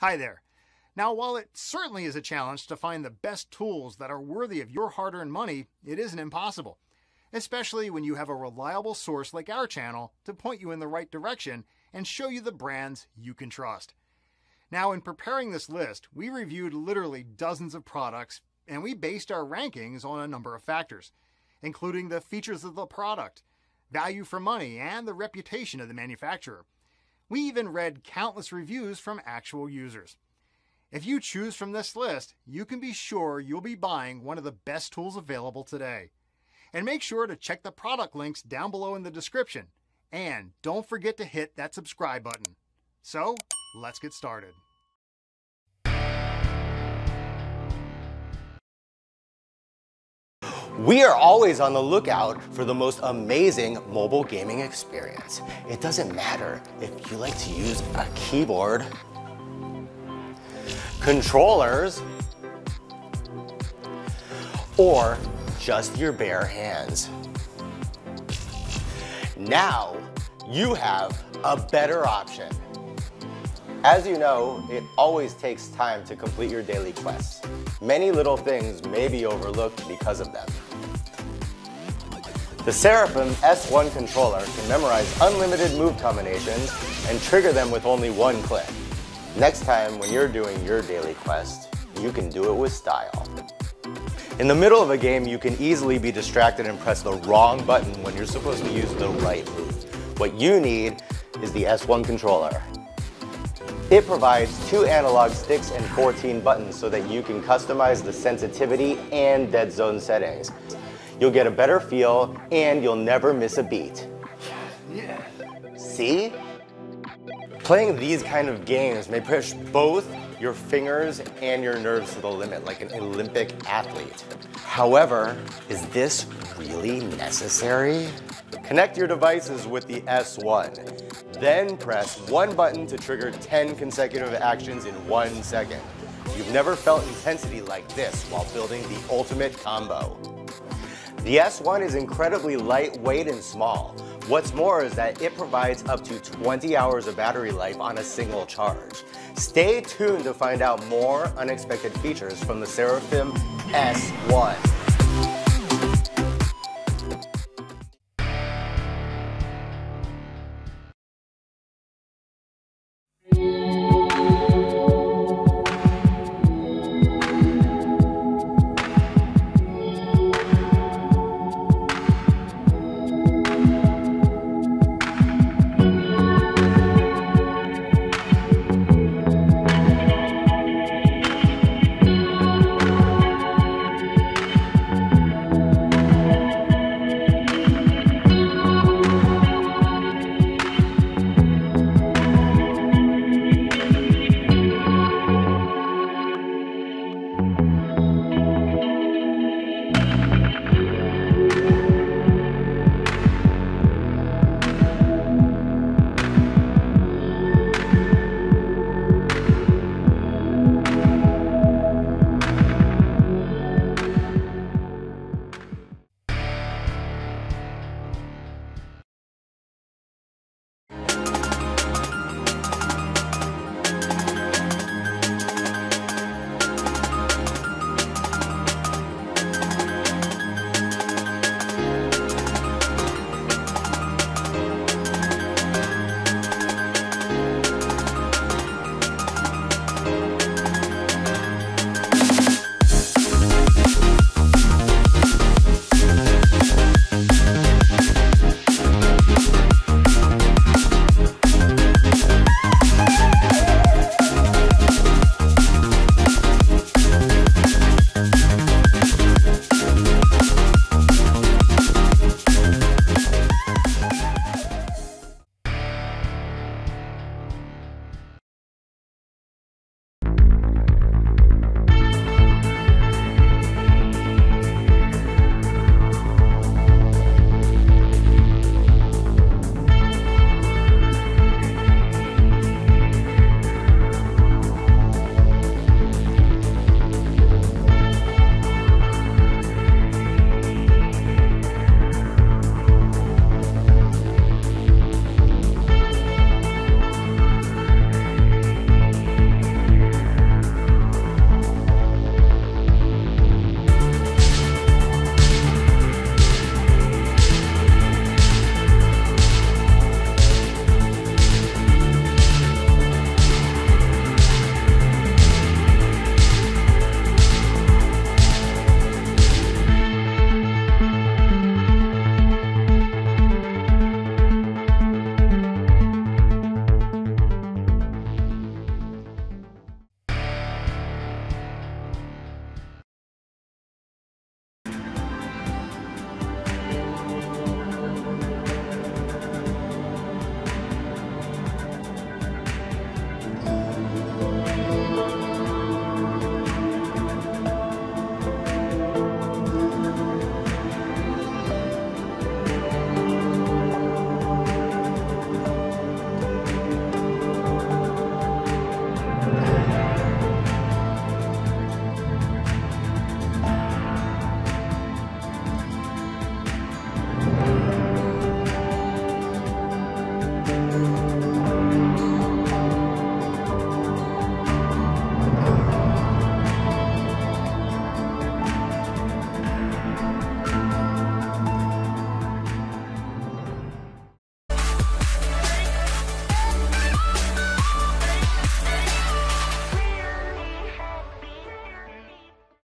Hi there. Now, while it certainly is a challenge to find the best tools that are worthy of your hard-earned money, it isn't impossible, especially when you have a reliable source like our channel to point you in the right direction and show you the brands you can trust. Now, in preparing this list, we reviewed literally dozens of products, and we based our rankings on a number of factors, including the features of the product, value for money, and the reputation of the manufacturer. We even read countless reviews from actual users. If you choose from this list, you can be sure you'll be buying one of the best tools available today. And make sure to check the product links down below in the description. And don't forget to hit that subscribe button. So, let's get started. We are always on the lookout for the most amazing mobile gaming experience. It doesn't matter if you like to use a keyboard, controllers, or just your bare hands. Now you have a better option. As you know, it always takes time to complete your daily quests. Many little things may be overlooked because of them. The Serafim S1 controller can memorize unlimited move combinations and trigger them with only one click. Next time when you're doing your daily quest, you can do it with style. In the middle of a game, you can easily be distracted and press the wrong button when you're supposed to use the right move. What you need is the S1 controller. It provides 2 analog sticks and 14 buttons so that you can customize the sensitivity and dead zone settings. You'll get a better feel and you'll never miss a beat. Yeah. See? Playing these kind of games may push both your fingers and your nerves to the limit like an Olympic athlete. However, is this really necessary? Connect your devices with the S1. Then press one button to trigger 10 consecutive actions in 1 second. You've never felt intensity like this while building the ultimate combo. The S1 is incredibly lightweight and small. What's more is that it provides up to 20 hours of battery life on a single charge. Stay tuned to find out more unexpected features from the Serafim S1.